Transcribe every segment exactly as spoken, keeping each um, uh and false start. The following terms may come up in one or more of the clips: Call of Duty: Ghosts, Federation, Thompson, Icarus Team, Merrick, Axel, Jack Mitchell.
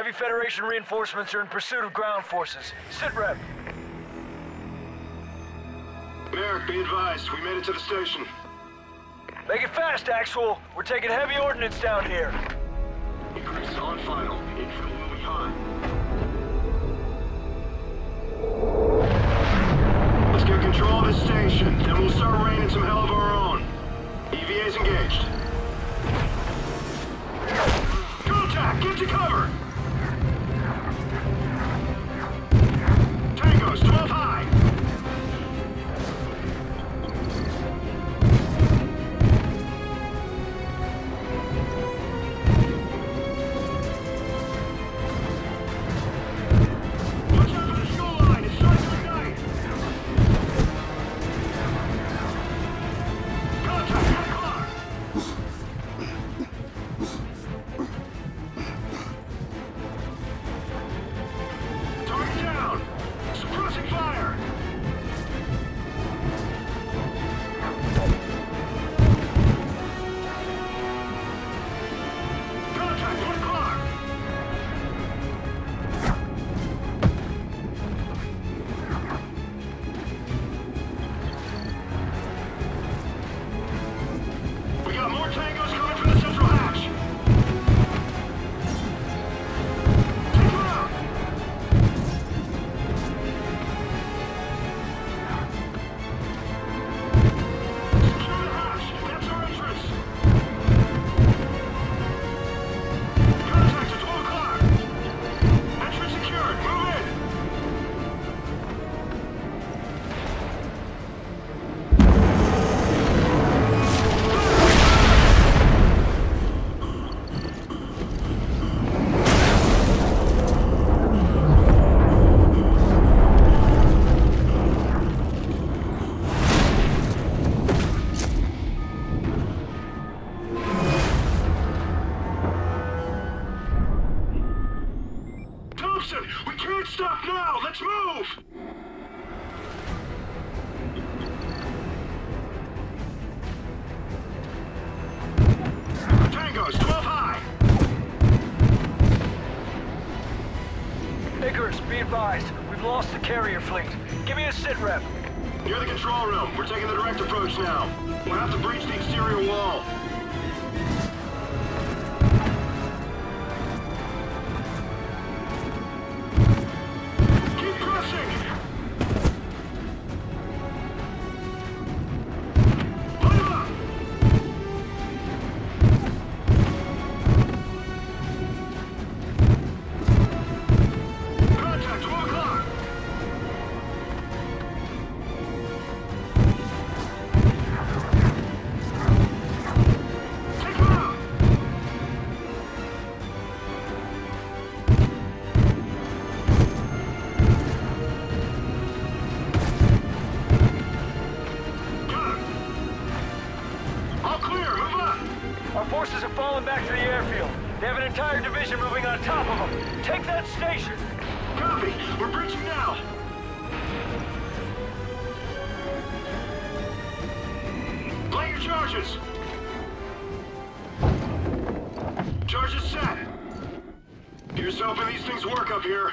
Heavy Federation reinforcements are in pursuit of ground forces. Sit rep. Merrick, be advised. We made it to the station. Make it fast, Axel. We're taking heavy ordnance down here. Icarus on final. In for the Louis High. Let's get control of the station. Then we'll start raining some hell of our own. E V A's engaged. Jack, get to cover! Tango's twelve high! Watch out for the school line, it's starting to ignite! Contact, cut car! We can't stop now! Let's move! Tango's twelve high! Icarus, be advised. We've lost the carrier fleet. Give me a sit rep. Near the control room. We're taking the direct approach now. We'll have to breach the exterior wall. Charges! Charges set! Here's hoping these things work up here.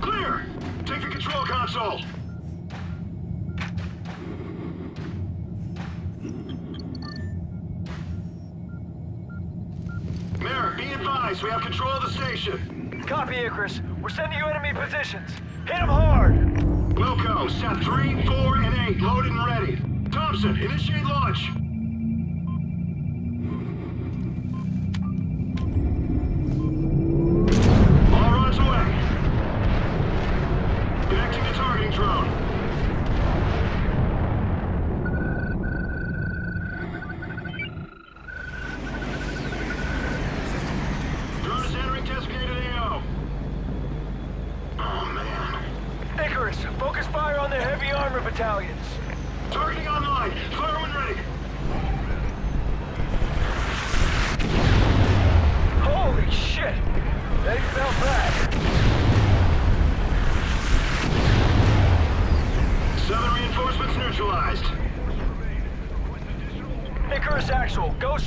Clear! Take the control console! We have control of the station. Copy, Icarus. We're sending you enemy positions. Hit them hard! Wilco, set three, four, and eight, loaded and ready. Thompson, initiate launch. All runs away. Connecting the targeting drone. Focus fire on the heavy armor battalions. Targeting online. Fire when ready.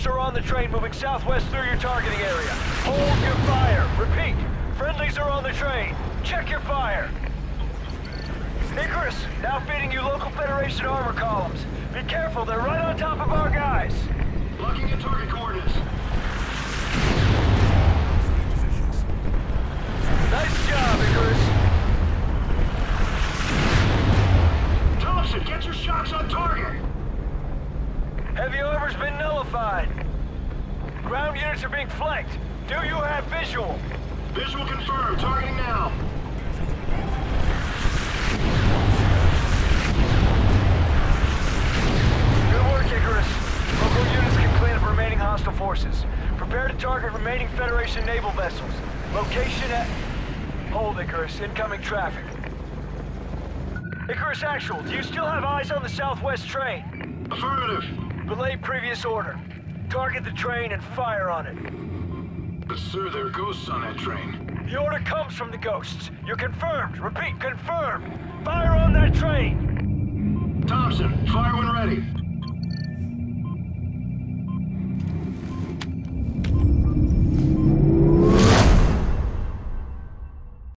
are on the train moving southwest through your targeting area. Hold your fire. Repeat. Friendlies are on the train. Check your fire. Icarus, now feeding you local Federation armor columns. Be careful, they're right on top of our guys. Locking in target coordinates. Nice job, Icarus. Thompson, get your shots on target. Heavy armor's been nullified. Ground units are being flanked. Do you have visual? Visual confirmed. Targeting now. Good work, Icarus. Local units can clean up remaining hostile forces. Prepare to target remaining Federation naval vessels. Location at... Hold, Icarus. Incoming traffic. Icarus Actual, do you still have eyes on the southwest train? Affirmative. Relay previous order. Target the train and fire on it. But sir, there are ghosts on that train. The order comes from the ghosts. You're confirmed. Repeat, confirmed. Fire on that train! Thompson, fire when ready.